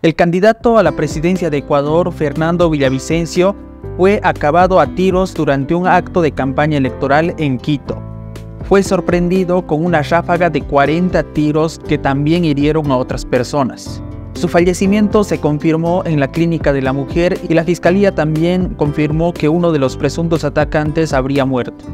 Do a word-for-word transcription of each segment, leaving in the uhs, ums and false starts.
El candidato a la presidencia de Ecuador, Fernando Villavicencio, fue acabado a tiros durante un acto de campaña electoral en Quito. Fue sorprendido con una ráfaga de cuarenta tiros que también hirieron a otras personas. Su fallecimiento se confirmó en la Clínica de la Mujer y la Fiscalía también confirmó que uno de los presuntos atacantes habría muerto.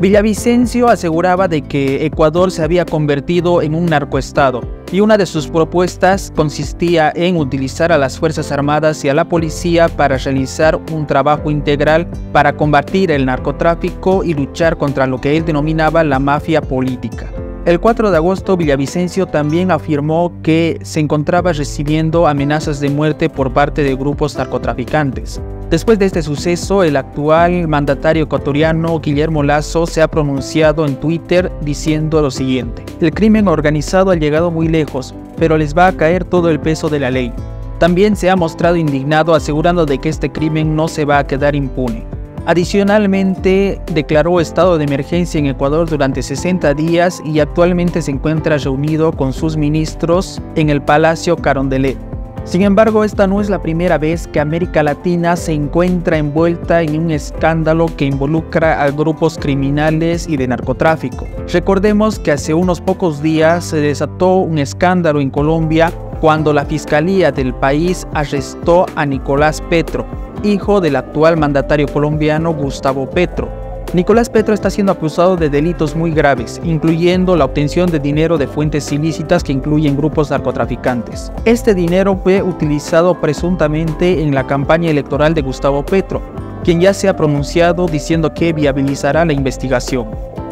Villavicencio aseguraba de que Ecuador se había convertido en un narcoestado y una de sus propuestas consistía en utilizar a las Fuerzas Armadas y a la policía para realizar un trabajo integral para combatir el narcotráfico y luchar contra lo que él denominaba la mafia política. El cuatro de agosto, Villavicencio también afirmó que se encontraba recibiendo amenazas de muerte por parte de grupos narcotraficantes. Después de este suceso, el actual mandatario ecuatoriano Guillermo Lasso se ha pronunciado en Twitter diciendo lo siguiente: "El crimen organizado ha llegado muy lejos, pero les va a caer todo el peso de la ley". También se ha mostrado indignado asegurando de que este crimen no se va a quedar impune. Adicionalmente, declaró estado de emergencia en Ecuador durante sesenta días y actualmente se encuentra reunido con sus ministros en el Palacio Carondelet. Sin embargo, esta no es la primera vez que América Latina se encuentra envuelta en un escándalo que involucra a grupos criminales y de narcotráfico. Recordemos que hace unos pocos días se desató un escándalo en Colombia cuando la Fiscalía del país arrestó a Nicolás Petro, hijo del actual mandatario colombiano Gustavo Petro. Nicolás Petro está siendo acusado de delitos muy graves, incluyendo la obtención de dinero de fuentes ilícitas que incluyen grupos narcotraficantes. Este dinero fue utilizado presuntamente en la campaña electoral de Gustavo Petro, quien ya se ha pronunciado diciendo que viabilizará la investigación.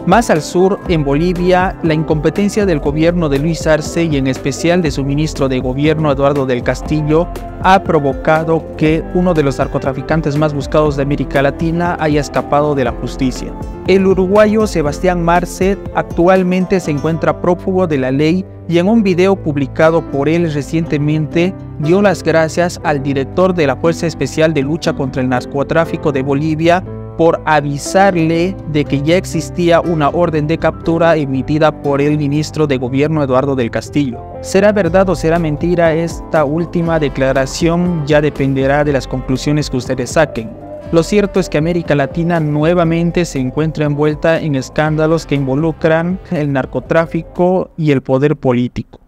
Más al sur, en Bolivia, la incompetencia del gobierno de Luis Arce y en especial de su ministro de gobierno Eduardo del Castillo ha provocado que uno de los narcotraficantes más buscados de América Latina haya escapado de la justicia. El uruguayo Sebastián Marset actualmente se encuentra prófugo de la ley y en un video publicado por él recientemente dio las gracias al director de la Fuerza Especial de Lucha contra el Narcotráfico de Bolivia por avisarle de que ya existía una orden de captura emitida por el ministro de gobierno Eduardo del Castillo. ¿Será verdad o será mentira esta última declaración? Ya dependerá de las conclusiones que ustedes saquen. Lo cierto es que América Latina nuevamente se encuentra envuelta en escándalos que involucran el narcotráfico y el poder político.